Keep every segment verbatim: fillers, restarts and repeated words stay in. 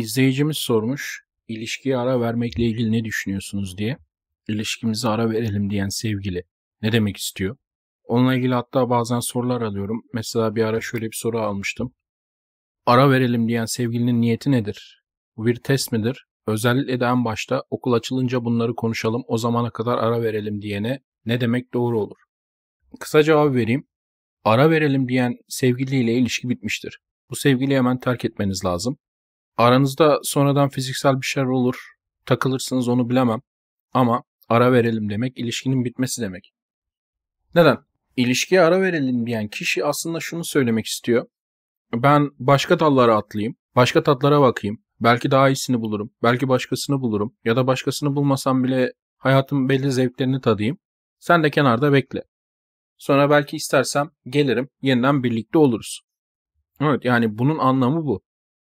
İzleyicimiz sormuş, ilişkiye ara vermekle ilgili ne düşünüyorsunuz diye. İlişkimize ara verelim diyen sevgili ne demek istiyor? Onunla ilgili hatta bazen sorular alıyorum. Mesela bir ara şöyle bir soru almıştım. Ara verelim diyen sevgilinin niyeti nedir? Bu bir test midir? Özellikle de en başta okul açılınca bunları konuşalım, o zamana kadar ara verelim diyene ne demek doğru olur? Kısa cevap vereyim. Ara verelim diyen sevgiliyle ilişki bitmiştir. Bu sevgiliyi hemen terk etmeniz lazım. Aranızda sonradan fiziksel bir şeyler olur, takılırsınız onu bilemem. Ama ara verelim demek ilişkinin bitmesi demek. Neden? İlişkiye ara verelim diyen kişi aslında şunu söylemek istiyor. Ben başka dallara atlayayım, başka tatlara bakayım. Belki daha iyisini bulurum, belki başkasını bulurum ya da başkasını bulmasam bile hayatımın belli zevklerini tadayım. Sen de kenarda bekle. Sonra belki istersem gelirim, yeniden birlikte oluruz. Evet, yani bunun anlamı bu.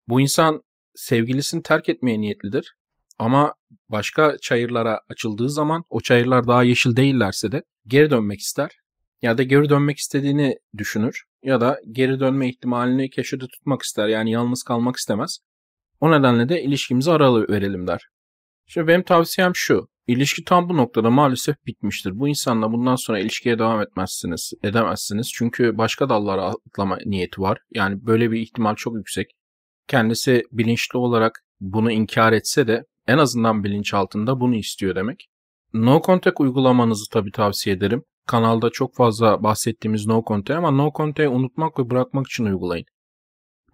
Bu insan sevgilisini terk etmeye niyetlidir ama başka çayırlara açıldığı zaman o çayırlar daha yeşil değillerse de geri dönmek ister ya da geri dönmek istediğini düşünür ya da geri dönme ihtimalini keşfede tutmak ister, yani yalnız kalmak istemez. O nedenle de ilişkimizi aralı verelim der. Şimdi benim tavsiyem şu, ilişki tam bu noktada maalesef bitmiştir. Bu insanla bundan sonra ilişkiye devam etmezsiniz, edemezsiniz çünkü başka dallara atlama niyeti var. Yani böyle bir ihtimal çok yüksek. Kendisi bilinçli olarak bunu inkar etse de en azından bilinçaltında bunu istiyor demek. No Contact uygulamanızı tabii tavsiye ederim. Kanalda çok fazla bahsettiğimiz No Contact, ama No Contact'ı unutmak ve bırakmak için uygulayın.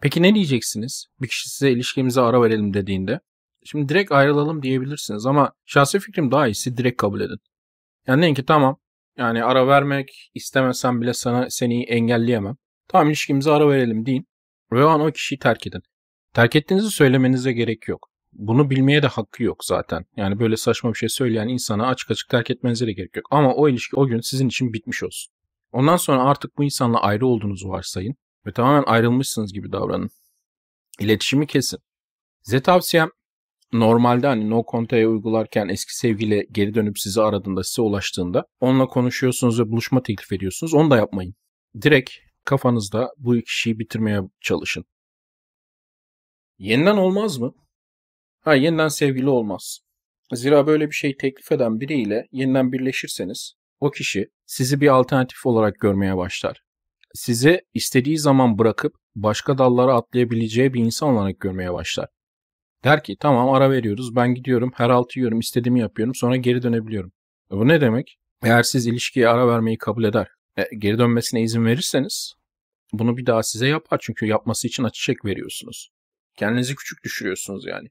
Peki ne diyeceksiniz? Bir kişi size ilişkimize ara verelim dediğinde. Şimdi direkt ayrılalım diyebilirsiniz ama şahsi fikrim daha iyisi direkt kabul edin. Yani deyin ki tamam, yani ara vermek istemesem bile sana seni engelleyemem. Tamam, ilişkimize ara verelim deyin ve o an o kişiyi terk edin. Terk ettiğinizi söylemenize gerek yok. Bunu bilmeye de hakkı yok zaten. Yani böyle saçma bir şey söyleyen insana açık açık terk etmenize de gerek yok. Ama o ilişki o gün sizin için bitmiş olsun. Ondan sonra artık bu insanla ayrı olduğunuzu varsayın ve tamamen ayrılmışsınız gibi davranın. İletişimi kesin. Size tavsiyem, normalde hani No Contact'ı uygularken eski sevgili geri dönüp sizi aradığında, size ulaştığında onunla konuşuyorsunuz ve buluşma teklif ediyorsunuz. Onu da yapmayın. Direkt kafanızda bu kişiyi bitirmeye çalışın. Yeniden olmaz mı? Ha, yeniden sevgili olmaz. Zira böyle bir şey teklif eden biriyle yeniden birleşirseniz o kişi sizi bir alternatif olarak görmeye başlar. Sizi istediği zaman bırakıp başka dallara atlayabileceği bir insan olarak görmeye başlar. Der ki tamam, ara veriyoruz, ben gidiyorum, her altı yiyorum, istediğimi yapıyorum, sonra geri dönebiliyorum. E bu ne demek? Eğer siz ilişkiye ara vermeyi kabul eder, e, geri dönmesine izin verirseniz bunu bir daha size yapar. Çünkü yapması için açık çek veriyorsunuz. Kendinizi küçük düşürüyorsunuz yani.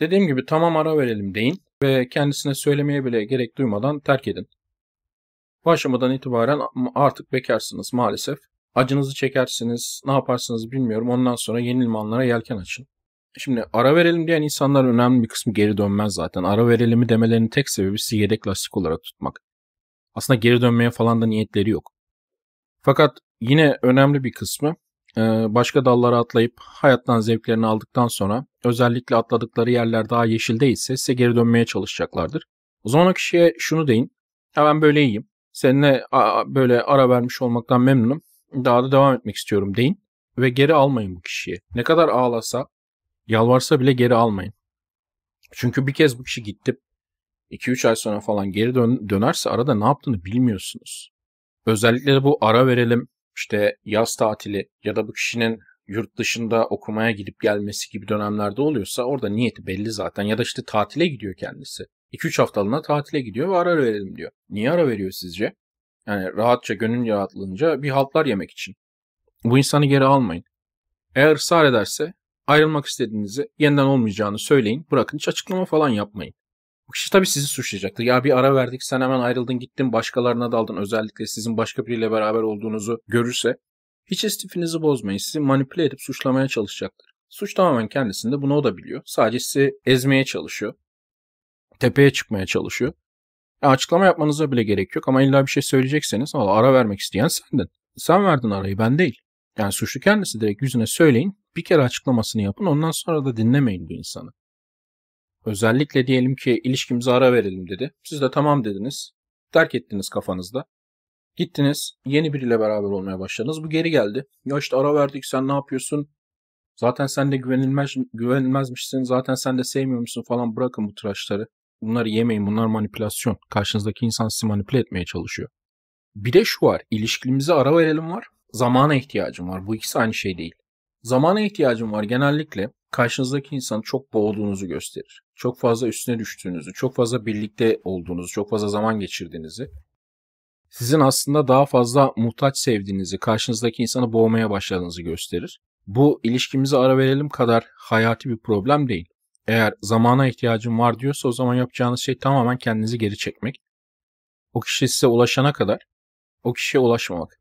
Dediğim gibi tamam ara verelim deyin ve kendisine söylemeye bile gerek duymadan terk edin. Bu aşamadan itibaren artık bekarsınız maalesef. Acınızı çekersiniz, ne yaparsınız bilmiyorum. Ondan sonra yenilmanlara yelken açın. Şimdi ara verelim diyen insanların önemli bir kısmı geri dönmez zaten. Ara verelim demelerinin tek sebebi sizi yedek lastik olarak tutmak. Aslında geri dönmeye falan da niyetleri yok. Fakat yine önemli bir kısmı başka dallara atlayıp hayattan zevklerini aldıktan sonra, özellikle atladıkları yerler daha yeşil değilse, size geri dönmeye çalışacaklardır. O zaman o kişiye şunu deyin. Ya ben böyle iyiyim. Seninle böyle ara vermiş olmaktan memnunum. Daha da devam etmek istiyorum deyin. Ve geri almayın bu kişiyi. Ne kadar ağlasa, yalvarsa bile geri almayın. Çünkü bir kez bu kişi gitti, iki üç ay sonra falan geri dön dönerse arada ne yaptığını bilmiyorsunuz. Özellikle de bu ara verelim, İşte yaz tatili ya da bu kişinin yurt dışında okumaya gidip gelmesi gibi dönemlerde oluyorsa orada niyeti belli zaten. Ya da işte tatile gidiyor kendisi. iki üç haftalığına tatile gidiyor ve ara verelim diyor. Niye ara veriyor sizce? Yani rahatça, gönül rahatlığınca bir haltlar yemek için. Bu insanı geri almayın. Eğer ısrar ederse ayrılmak istediğinizi, yeniden olmayacağını söyleyin. Bırakın, hiç açıklama falan yapmayın. Bu kişi tabii sizi suçlayacaktır. Ya bir ara verdik, sen hemen ayrıldın gittin, başkalarına daldın. Özellikle sizin başka biriyle beraber olduğunuzu görürse hiç istifinizi bozmayın. Sizi manipüle edip suçlamaya çalışacaktır. Suç tamamen kendisinde, bunu o da biliyor. Sadece sizi ezmeye çalışıyor. Tepeye çıkmaya çalışıyor. Ya açıklama yapmanıza bile gerek yok ama illa bir şey söyleyecekseniz, valla ara vermek isteyen sendin. Sen verdin arayı, ben değil. Yani suçlu kendisi, direkt yüzüne söyleyin. Bir kere açıklamasını yapın, ondan sonra da dinlemeyin bu insanı. Özellikle diyelim ki ilişkimize ara verelim dedi. Siz de tamam dediniz. Terk ettiniz kafanızda. Gittiniz. Yeni biriyle beraber olmaya başladınız. Bu geri geldi. Ya işte ara verdik, sen ne yapıyorsun? Zaten sen de güvenilmez, güvenilmezmişsin. Zaten sen de sevmiyormuşsun falan. Bırakın bu tıraşları. Bunları yemeyin. Bunlar manipülasyon. Karşınızdaki insan sizi manipüle etmeye çalışıyor. Bir de şu var. İlişkimize ara verelim var. Zamana ihtiyacım var. Bu ikisi aynı şey değil. Zamana ihtiyacım var genellikle karşınızdaki insanı çok boğduğunuzu gösterir. Çok fazla üstüne düştüğünüzü, çok fazla birlikte olduğunuzu, çok fazla zaman geçirdiğinizi. Sizin aslında daha fazla muhtaç sevdiğinizi, karşınızdaki insanı boğmaya başladığınızı gösterir. Bu ilişkimize ara verelim kadar hayati bir problem değil. Eğer zamana ihtiyacım var diyorsa o zaman yapacağınız şey tamamen kendinizi geri çekmek. O kişi size ulaşana kadar o kişiye ulaşmamak.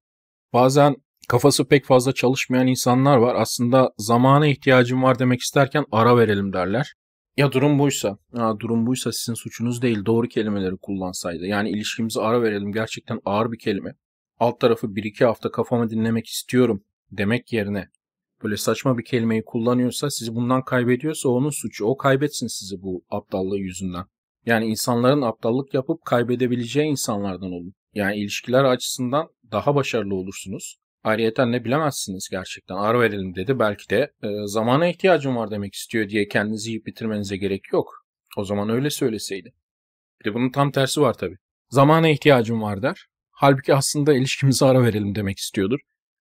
Bazen kafası pek fazla çalışmayan insanlar var. Aslında zamana ihtiyacım var demek isterken ara verelim derler. Ya durum buysa, ya durum buysa sizin suçunuz değil, doğru kelimeleri kullansaydı. Yani ilişkimize ara verelim gerçekten ağır bir kelime. Alt tarafı bir iki hafta kafamı dinlemek istiyorum demek yerine böyle saçma bir kelimeyi kullanıyorsa, sizi bundan kaybediyorsa onun suçu. O kaybetsin sizi bu aptallığı yüzünden. Yani insanların aptallık yapıp kaybedebileceği insanlardan olun. Yani ilişkiler açısından daha başarılı olursunuz. Ayrıyeten ne bilemezsiniz gerçekten. Ara verelim dedi. Belki de e, zamana ihtiyacım var demek istiyor diye kendinizi yiyip bitirmenize gerek yok. O zaman öyle söyleseydi. Bir de bunun tam tersi var tabii. Zamana ihtiyacım var der. Halbuki aslında ilişkimize ara verelim demek istiyordur.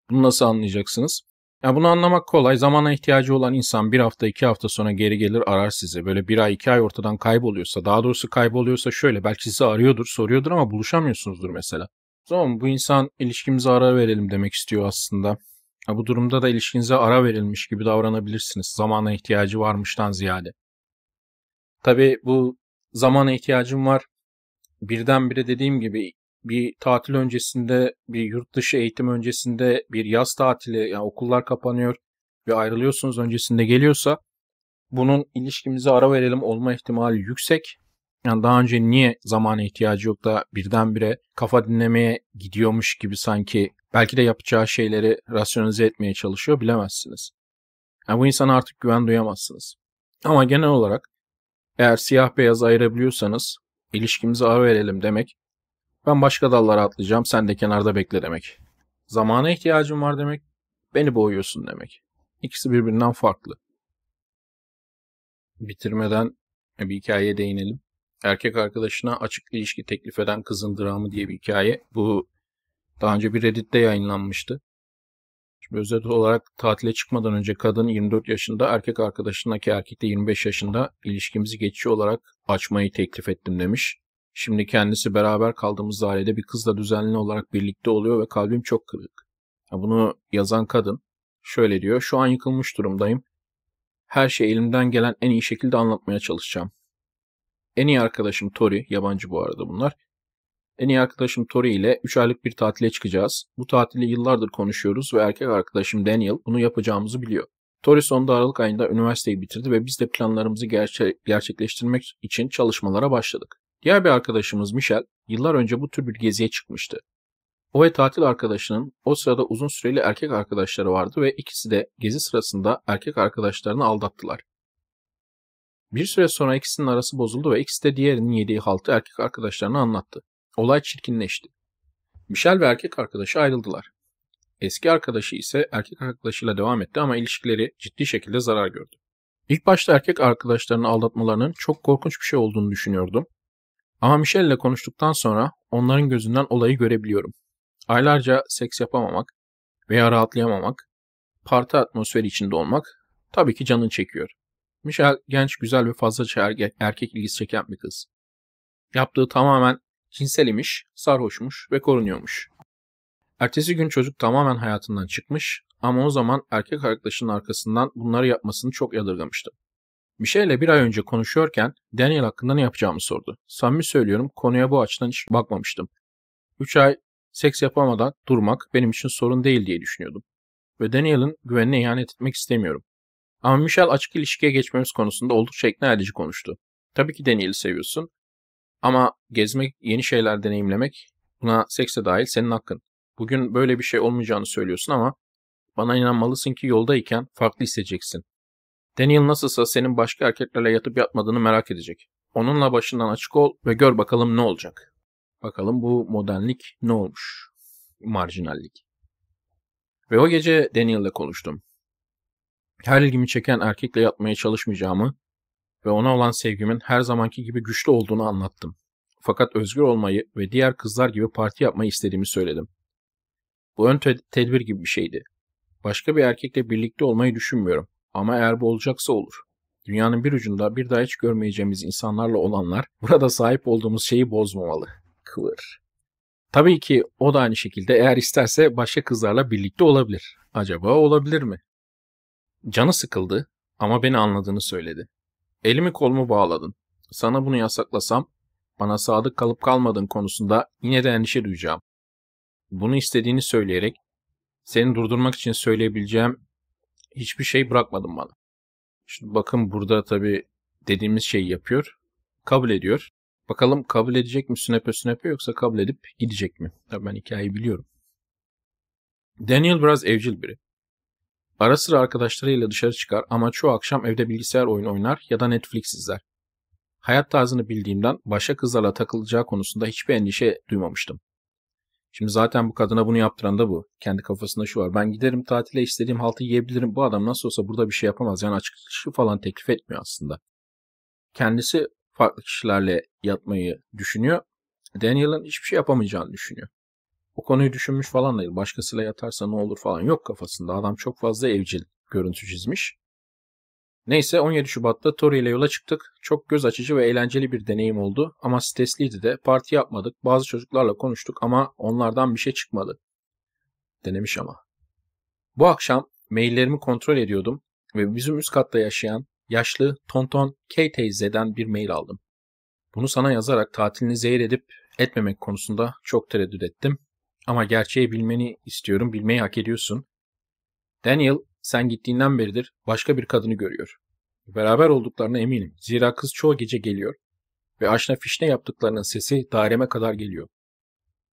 Bunu nasıl anlayacaksınız? Ya bunu anlamak kolay. Zamana ihtiyacı olan insan bir hafta iki hafta sonra geri gelir arar sizi. Böyle bir ay iki ay ortadan kayboluyorsa, daha doğrusu kayboluyorsa şöyle. Belki sizi arıyordur, soruyordur ama buluşamıyorsunuzdur mesela. Tamam, bu insan ilişkimize ara verelim demek istiyor aslında. Ya bu durumda da ilişkinize ara verilmiş gibi davranabilirsiniz. Zamana ihtiyacı varmıştan ziyade. Tabii bu zamana ihtiyacım var. Birdenbire dediğim gibi bir tatil öncesinde, bir yurt dışı eğitim öncesinde, bir yaz tatili, yani okullar kapanıyor ve ayrılıyorsunuz öncesinde geliyorsa bunun ilişkimize ara verelim olma ihtimali yüksek. Yani daha önce niye zamana ihtiyacı yok da birdenbire kafa dinlemeye gidiyormuş gibi sanki belki de yapacağı şeyleri rasyonize etmeye çalışıyor bilemezsiniz. Yani bu insana artık güven duyamazsınız. Ama genel olarak eğer siyah beyaz ayırabiliyorsanız ilişkimize ara verelim demek, ben başka dallara atlayacağım sen de kenarda bekle demek. Zamana ihtiyacım var demek, beni boğuyorsun demek. İkisi birbirinden farklı. Bitirmeden bir hikayeye değinelim. Erkek arkadaşına açık ilişki teklif eden kızın dramı diye bir hikaye. Bu daha önce bir Reddit'te yayınlanmıştı. Şimdi özet olarak tatile çıkmadan önce kadın yirmi dört yaşında, erkek arkadaşındaki erkek de yirmi beş yaşında ilişkimizi geçici olarak açmayı teklif ettim demiş. Şimdi kendisi beraber kaldığımız dairede bir kızla düzenli olarak birlikte oluyor ve kalbim çok kırık. Bunu yazan kadın şöyle diyor. Şu an yıkılmış durumdayım. Her şeyi elimden gelen en iyi şekilde anlatmaya çalışacağım. En iyi arkadaşım Tori, yabancı bu arada bunlar. En iyi arkadaşım Tori ile üç aylık bir tatile çıkacağız. Bu tatili yıllardır konuşuyoruz ve erkek arkadaşım Daniel bunu yapacağımızı biliyor. Tori sonunda Aralık ayında üniversiteyi bitirdi ve biz de planlarımızı gerçe- gerçekleştirmek için çalışmalara başladık. Diğer bir arkadaşımız Michelle, yıllar önce bu tür bir geziye çıkmıştı. O ve tatil arkadaşının o sırada uzun süreli erkek arkadaşları vardı ve ikisi de gezi sırasında erkek arkadaşlarını aldattılar. Bir süre sonra ikisinin arası bozuldu ve ikisi de diğerinin yediği haltı erkek arkadaşlarına anlattı. Olay çirkinleşti. Michelle ve erkek arkadaşı ayrıldılar. Eski arkadaşı ise erkek arkadaşıyla devam etti ama ilişkileri ciddi şekilde zarar gördü. İlk başta erkek arkadaşlarını aldatmalarının çok korkunç bir şey olduğunu düşünüyordum. Ama Michelle ile konuştuktan sonra onların gözünden olayı görebiliyorum. Aylarca seks yapamamak veya rahatlayamamak, parti atmosferi içinde olmak tabii ki canını çekiyor. Michelle genç, güzel ve fazlaca erkek ilgisi çeken bir kız. Yaptığı tamamen cinsel imiş, sarhoşmuş ve korunuyormuş. Ertesi gün çocuk tamamen hayatından çıkmış ama o zaman erkek arkadaşının arkasından bunları yapmasını çok yadırgamıştı. Michelle'le bir ay önce konuşuyorken Daniel hakkında ne yapacağımı sordu. Samimi söylüyorum, konuya bu açıdan hiç bakmamıştım. Üç ay seks yapamadan durmak benim için sorun değil diye düşünüyordum. Ve Daniel'ın güvenine ihanet etmek istemiyorum. Ama Michelle açık ilişkiye geçmemiz konusunda oldukça ikna edici konuştu. Tabii ki Daniel'i seviyorsun ama gezmek, yeni şeyler deneyimlemek, buna sekse dahil senin hakkın. Bugün böyle bir şey olmayacağını söylüyorsun ama bana inanmalısın ki yoldayken farklı hissedeceksin. Daniel nasılsa senin başka erkeklerle yatıp yatmadığını merak edecek. Onunla başından açık ol ve gör bakalım ne olacak. Bakalım bu modernlik ne olmuş? Marjinallik. Ve o gece Daniel'le konuştum. her ilgimi çeken erkekle yatmaya çalışmayacağımı ve ona olan sevgimin her zamanki gibi güçlü olduğunu anlattım. Fakat özgür olmayı ve diğer kızlar gibi parti yapmayı istediğimi söyledim. Bu ön ted- tedbir gibi bir şeydi. Başka bir erkekle birlikte olmayı düşünmüyorum ama eğer bu olacaksa olur. Dünyanın bir ucunda bir daha hiç görmeyeceğimiz insanlarla olanlar burada sahip olduğumuz şeyi bozmamalı. Kıvır. Tabii ki o da aynı şekilde eğer isterse başka kızlarla birlikte olabilir. Acaba olabilir mi? Canı sıkıldı ama beni anladığını söyledi. Elimi kolumu bağladın. Sana bunu yasaklasam bana sadık kalıp kalmadığın konusunda yine de endişe duyacağım. Bunu istediğini söyleyerek seni durdurmak için söyleyebileceğim hiçbir şey bırakmadın bana. Şimdi bakın burada tabii dediğimiz şeyi yapıyor. Kabul ediyor. Bakalım kabul edecek mi sünepe sünepe yoksa kabul edip gidecek mi? Tabii ben hikayeyi biliyorum. Daniel biraz evcil biri. Ara sıra arkadaşlarıyla dışarı çıkar ama çoğu akşam evde bilgisayar oyunu oynar ya da Netflix izler. Hayat tarzını bildiğimden başka kızlarla takılacağı konusunda hiçbir endişe duymamıştım. Şimdi zaten bu kadına bunu yaptıran da bu. Kendi kafasında şu var. Ben giderim tatile istediğim haltı yiyebilirim. Bu adam nasıl olsa burada bir şey yapamaz. Yani açıkçası falan teklif etmiyor aslında. Kendisi farklı kişilerle yatmayı düşünüyor. Daniel'ın hiçbir şey yapamayacağını düşünüyor. O konuyu düşünmüş falan değil. Başkasıyla yatarsa ne olur falan yok kafasında. Adam çok fazla evcil görüntü çizmiş. Neyse on yedi Şubat'ta Tori ile yola çıktık. Çok göz açıcı ve eğlenceli bir deneyim oldu ama stresliydi de parti yapmadık. Bazı çocuklarla konuştuk ama onlardan bir şey çıkmadı. Denemiş ama. Bu akşam maillerimi kontrol ediyordum ve bizim üst katta yaşayan yaşlı Tonton K teyzeden bir mail aldım. Bunu sana yazarak tatilini zehir edip etmemek konusunda çok tereddüt ettim. Ama gerçeği bilmeni istiyorum, bilmeyi hak ediyorsun. Daniel, sen gittiğinden beridir başka bir kadını görüyor. Beraber olduklarına eminim. Zira kız çoğu gece geliyor ve aşna fişne yaptıklarının sesi daireme kadar geliyor.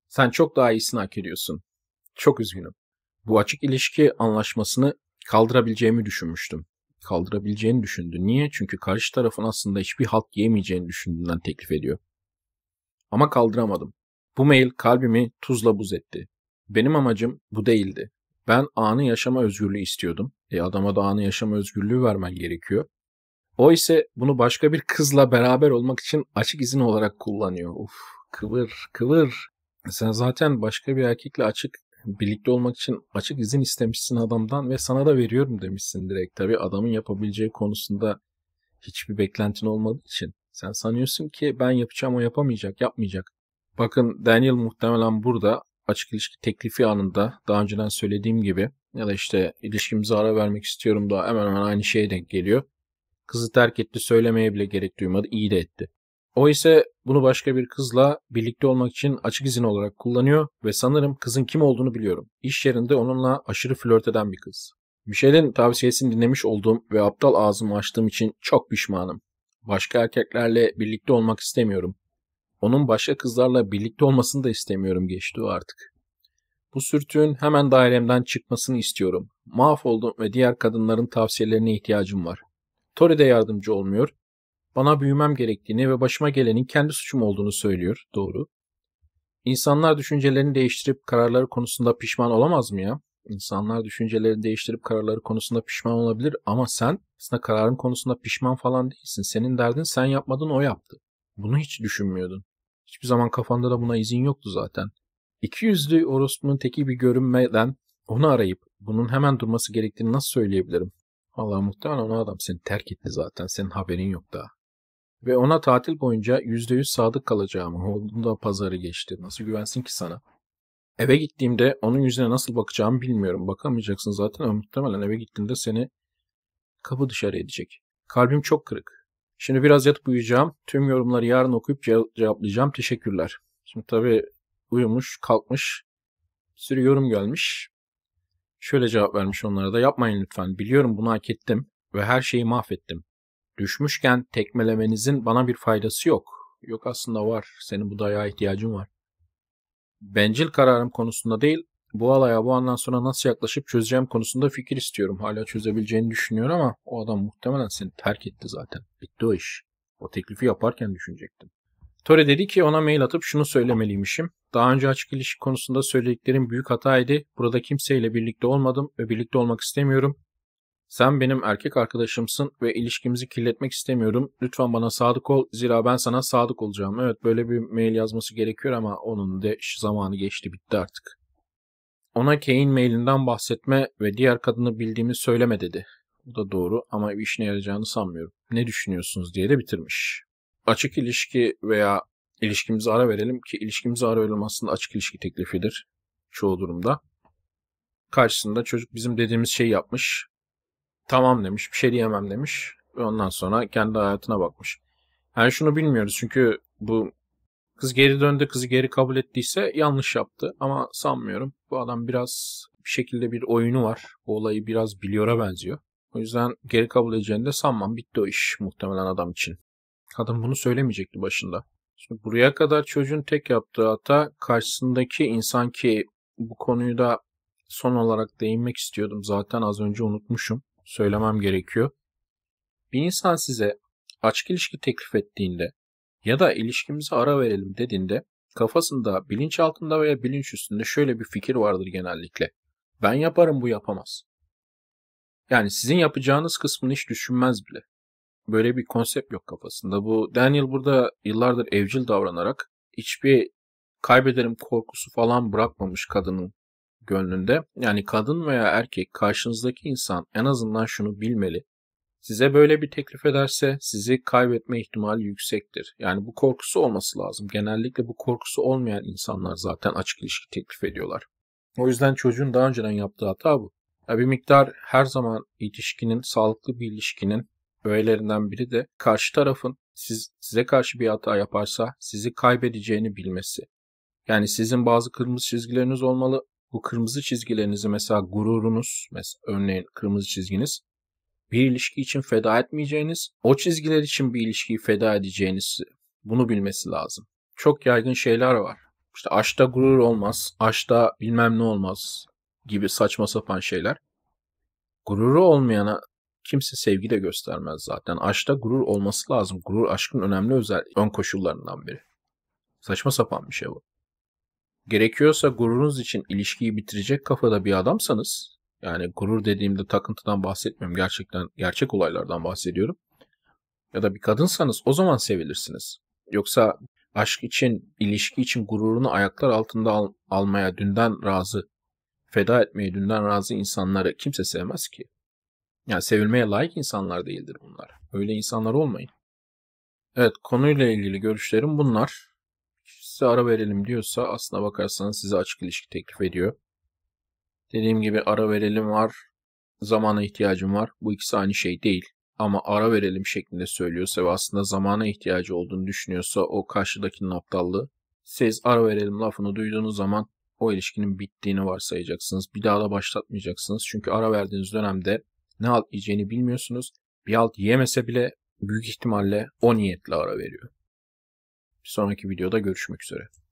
Sen çok daha iyisini hak ediyorsun. Çok üzgünüm. Bu açık ilişki anlaşmasını kaldırabileceğimi düşünmüştüm. Kaldırabileceğini düşündü. Niye? Çünkü karşı tarafın aslında hiçbir halt yiyemeyeceğini düşündüğünden teklif ediyor. Ama kaldıramadım. Bu mail kalbimi tuzla buz etti. Benim amacım bu değildi. Ben anı yaşama özgürlüğü istiyordum. E adama da anı yaşama özgürlüğü vermen gerekiyor. O ise bunu başka bir kızla beraber olmak için açık izin olarak kullanıyor. Uf, kıvır kıvır. Sen zaten başka bir erkekle açık birlikte olmak için açık izin istemişsin adamdan ve sana da veriyorum demişsin direkt. Tabii adamın yapabileceği konusunda hiçbir beklentin olmadığı için. Sen sanıyorsun ki ben yapacağım o yapamayacak, yapmayacak. Bakın Daniel muhtemelen burada açık ilişki teklifi anında daha önceden söylediğim gibi ya da işte ilişkimize ara vermek istiyorum da hemen hemen aynı şeye denk geliyor. Kızı terk etti, söylemeye bile gerek duymadı, iyi de etti. O ise bunu başka bir kızla birlikte olmak için açık izin olarak kullanıyor ve sanırım kızın kim olduğunu biliyorum. İş yerinde onunla aşırı flört eden bir kız. Michelle'in tavsiyesini dinlemiş olduğum ve aptal ağzımı açtığım için çok pişmanım. Başka erkeklerle birlikte olmak istemiyorum. Onun başka kızlarla birlikte olmasını da istemiyorum, geçti o artık. Bu sürtüğün hemen dairemden çıkmasını istiyorum. Mahvoldum ve diğer kadınların tavsiyelerine ihtiyacım var. Tori de yardımcı olmuyor. Bana büyümem gerektiğini ve başıma gelenin kendi suçum olduğunu söylüyor. Doğru. İnsanlar düşüncelerini değiştirip kararları konusunda pişman olamaz mı ya? İnsanlar düşüncelerini değiştirip kararları konusunda pişman olabilir ama sen aslında kararın konusunda pişman falan değilsin. Senin derdin sen yapmadın, o yaptı. Bunu hiç düşünmüyordun. Hiçbir zaman kafanda da buna izin yoktu zaten. İkiyüzlü orospunun teki bir görünmeden onu arayıp bunun hemen durması gerektiğini nasıl söyleyebilirim? Vallahi muhtemelen ona adam seni terk etti zaten. Senin haberin yok daha. Ve ona tatil boyunca yüzde yüz sadık kalacağımı, olduğunda pazarı geçti. Nasıl güvensin ki sana? Eve gittiğimde onun yüzüne nasıl bakacağımı bilmiyorum. Bakamayacaksın zaten ama muhtemelen eve gittiğinde seni kapı dışarı edecek. Kalbim çok kırık. Şimdi biraz yatıp uyuyacağım. Tüm yorumları yarın okuyup cevaplayacağım. Teşekkürler. Şimdi tabii uyumuş, kalkmış. Bir sürü yorum gelmiş. Şöyle cevap vermiş onlara da. Yapmayın lütfen. Biliyorum bunu hak ettim ve her şeyi mahvettim. Düşmüşken tekmelemenizin bana bir faydası yok. Yok aslında var. Senin bu dayağa ihtiyacın var. Bencil kararım konusunda değil, bu alaya bu andan sonra nasıl yaklaşıp çözeceğim konusunda fikir istiyorum. Hala çözebileceğini düşünüyor ama o adam muhtemelen seni terk etti zaten. Bitti o iş. O teklifi yaparken düşünecektim. Tori dedi ki ona mail atıp şunu söylemeliymişim. Daha önce açık ilişki konusunda söylediklerim büyük hataydı. Burada kimseyle birlikte olmadım ve birlikte olmak istemiyorum. Sen benim erkek arkadaşımsın ve ilişkimizi kirletmek istemiyorum. Lütfen bana sadık ol. Zira ben sana sadık olacağım. Evet, böyle bir mail yazması gerekiyor ama onun da zamanı geçti, bitti artık. Ona Kay'in mailinden bahsetme ve diğer kadını bildiğimi söyleme dedi. Bu da doğru ama bir işine yarayacağını sanmıyorum. Ne düşünüyorsunuz diye de bitirmiş. Açık ilişki veya ilişkimizi ara verelim ki ilişkimizi ara verelim aslında açık ilişki teklifidir çoğu durumda. Karşısında çocuk bizim dediğimiz şeyi yapmış. Tamam demiş, bir şey diyemem demiş. Ve ondan sonra kendi hayatına bakmış. Yani şunu bilmiyoruz çünkü bu kız geri döndü, kızı geri kabul ettiyse yanlış yaptı. Ama sanmıyorum. Bu adam biraz bir şekilde bir oyunu var. Bu olayı biraz biliyor'a benziyor. O yüzden geri kabul edeceğini de sanmam. Bitti o iş muhtemelen adam için. Kadın bunu söylemeyecekti başında. Şimdi buraya kadar çocuğun tek yaptığı hata karşısındaki insan ki bu konuyu da son olarak değinmek istiyordum. Zaten az önce unutmuşum. Söylemem gerekiyor. Bir insan size açık ilişki teklif ettiğinde ya da ilişkimize ara verelim dediğinde kafasında, bilinç altında veya bilinç üstünde şöyle bir fikir vardır genellikle. Ben yaparım, bu yapamaz. Yani sizin yapacağınız kısmını hiç düşünmez bile. Böyle bir konsept yok kafasında. Bu Daniel burada yıllardır evcil davranarak hiçbir kaybederim korkusu falan bırakmamış kadının gönlünde. Yani kadın veya erkek, karşınızdaki insan en azından şunu bilmeli. Size böyle bir teklif ederse sizi kaybetme ihtimali yüksektir. Yani bu korkusu olması lazım. Genellikle bu korkusu olmayan insanlar zaten açık ilişki teklif ediyorlar. O yüzden çocuğun daha önceden yaptığı hata bu. Ya bir miktar her zaman ilişkinin, sağlıklı bir ilişkinin öğelerinden biri de karşı tarafın siz, size karşı bir hata yaparsa sizi kaybedeceğini bilmesi. Yani sizin bazı kırmızı çizgileriniz olmalı. Bu kırmızı çizgilerinizi, mesela gururunuz, mesela örneğin kırmızı çizginiz, bir ilişki için feda etmeyeceğiniz, o çizgiler için bir ilişkiyi feda edeceğiniz, bunu bilmesi lazım. Çok yaygın şeyler var. İşte aşkta gurur olmaz, aşkta bilmem ne olmaz gibi saçma sapan şeyler. Gururu olmayana kimse sevgi de göstermez zaten. Aşkta gurur olması lazım. Gurur aşkın önemli özel ön koşullarından biri. Saçma sapan bir şey bu. Gerekiyorsa gururunuz için ilişkiyi bitirecek kafada bir adamsanız, yani gurur dediğimde takıntıdan bahsetmiyorum, gerçekten gerçek olaylardan bahsediyorum. Ya da bir kadınsanız o zaman sevilirsiniz. Yoksa aşk için, ilişki için gururunu ayaklar altında al, almaya dünden razı, feda etmeye dünden razı insanları kimse sevmez ki. Yani sevilmeye layık insanlar değildir bunlar. Öyle insanlar olmayın. Evet, konuyla ilgili görüşlerim bunlar. Size ara verelim diyorsa aslına bakarsanız size açık ilişki teklif ediyor. Dediğim gibi ara verelim var, zamana ihtiyacım var. Bu ikisi aynı şey değil. Ama ara verelim şeklinde söylüyorsa ve aslında zamana ihtiyacı olduğunu düşünüyorsa o karşıdakinin aptallığı. Siz ara verelim lafını duyduğunuz zaman o ilişkinin bittiğini varsayacaksınız. Bir daha da başlatmayacaksınız. Çünkü ara verdiğiniz dönemde ne alt yiyeceğini bilmiyorsunuz. Bir alt yiyemese bile büyük ihtimalle o niyetle ara veriyor. Bir sonraki videoda görüşmek üzere.